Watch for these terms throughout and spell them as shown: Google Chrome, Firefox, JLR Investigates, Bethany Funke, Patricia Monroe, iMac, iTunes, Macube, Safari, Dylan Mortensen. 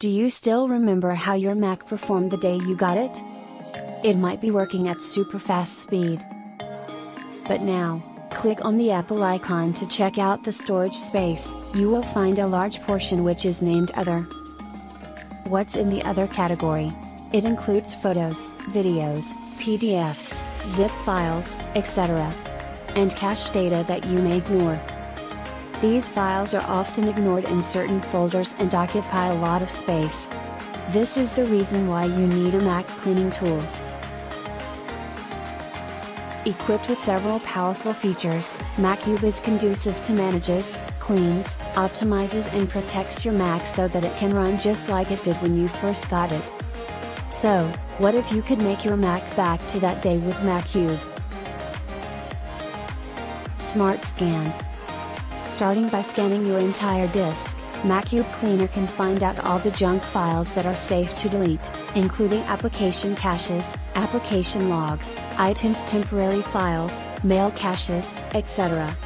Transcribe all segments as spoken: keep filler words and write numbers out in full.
Do you still remember how your Mac performed the day you got it? It might be working at super fast speed. But now, click on the Apple icon to check out the storage space. You will find a large portion which is named Other. What's in the Other category? It includes photos, videos, P D Fs, zip files, et cetera, and cache data that you may ignore. These files are often ignored in certain folders and occupy a lot of space. This is the reason why you need a Mac cleaning tool. Equipped with several powerful features, Macube is conducive to manages, cleans, optimizes and protects your Mac so that it can run just like it did when you first got it. So, what if you could make your Mac back to that day with Macube? Smart Scan. Starting by scanning your entire disk, Macube Cleaner can find out all the junk files that are safe to delete, including application caches, application logs, iTunes temporary files, mail caches, et cetera.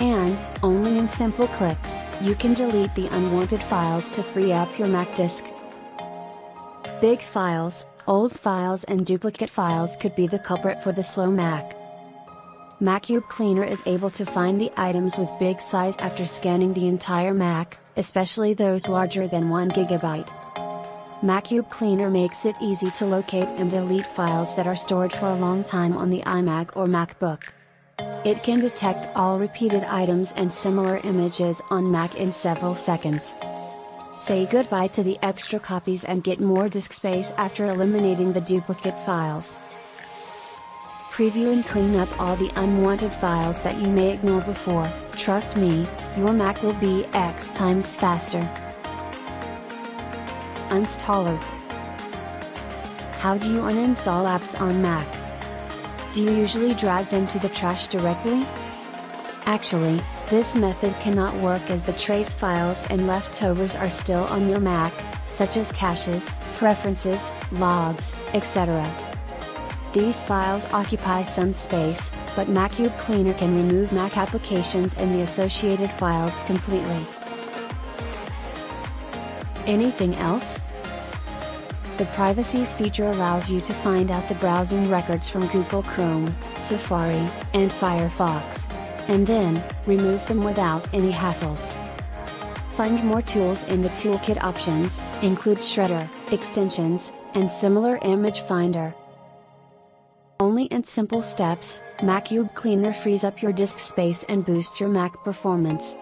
And, only in simple clicks, you can delete the unwanted files to free up your Mac disk. Big files, old files and duplicate files could be the culprit for the slow Mac. Macube Cleaner is able to find the items with big size after scanning the entire Mac, especially those larger than one gigabyte. Macube Cleaner makes it easy to locate and delete files that are stored for a long time on the iMac or MacBook. It can detect all repeated items and similar images on Mac in several seconds. Say goodbye to the extra copies and get more disk space after eliminating the duplicate files. Preview and clean up all the unwanted files that you may ignore before. Trust me, your Mac will be X times faster. Installer. How do you uninstall apps on Mac? Do you usually drag them to the trash directly? Actually, this method cannot work as the trace files and leftovers are still on your Mac, such as caches, preferences, logs, et cetera. These files occupy some space, but Macube Cleaner can remove Mac applications and the associated files completely. Anything else? The privacy feature allows you to find out the browsing records from Google Chrome, Safari, and Firefox, and then, remove them without any hassles. Find more tools in the Toolkit options, includes Shredder, Extensions, and similar image finder. Only in simple steps, Macube Cleaner frees up your disk space and boosts your Mac performance.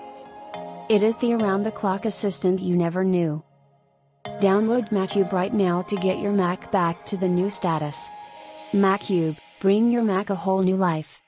It is the around-the-clock assistant you never knew. Download Macube right now to get your Mac back to the new status. Macube, bring your Mac a whole new life.